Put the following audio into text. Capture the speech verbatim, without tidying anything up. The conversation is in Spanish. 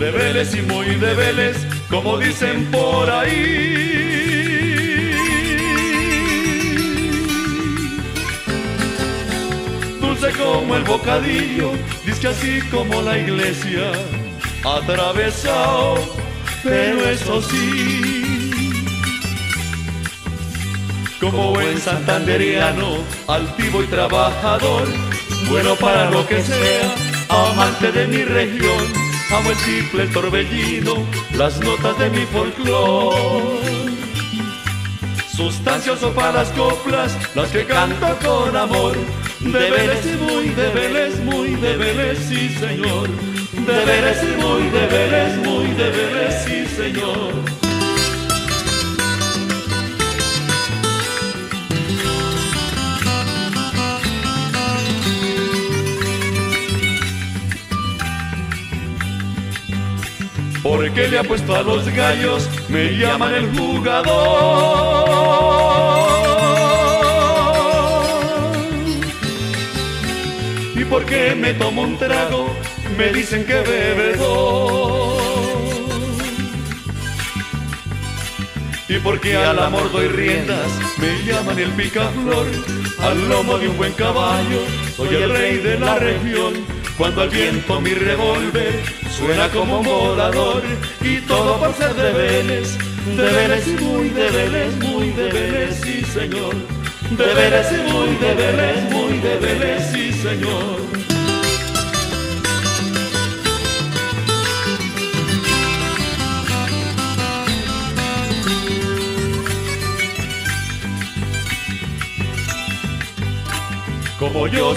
de Vélez y muy de Vélez, como dicen por ahí. Dulce como el bocadillo, dizque así como la iglesia, atravesado, pero eso sí, como buen santandereano, altivo y trabajador, bueno para lo que sea, amante de mi región, amo el triple, el torbellino, las notas de mi folclor, sustancioso para las coplas, las que canto con amor, de Vélez y muy de Vélez, muy de Vélez, sí señor, de Vélez y muy de Vélez, muy de Vélez, sí señor. Porque le apuesto a los gallos, me llaman el jugador. Y porque me tomo un trago, me dicen que bebedor. Y porque al amor doy riendas, me llaman el picaflor. Al lomo de un buen caballo, soy el rey de la región. Cuando al viento mi revólver suena como volador, y todo por ser de Vélez, de Vélez y muy de Vélez, muy de Vélez, sí señor, de Vélez y muy de Vélez, muy de Vélez, sí señor. Como yo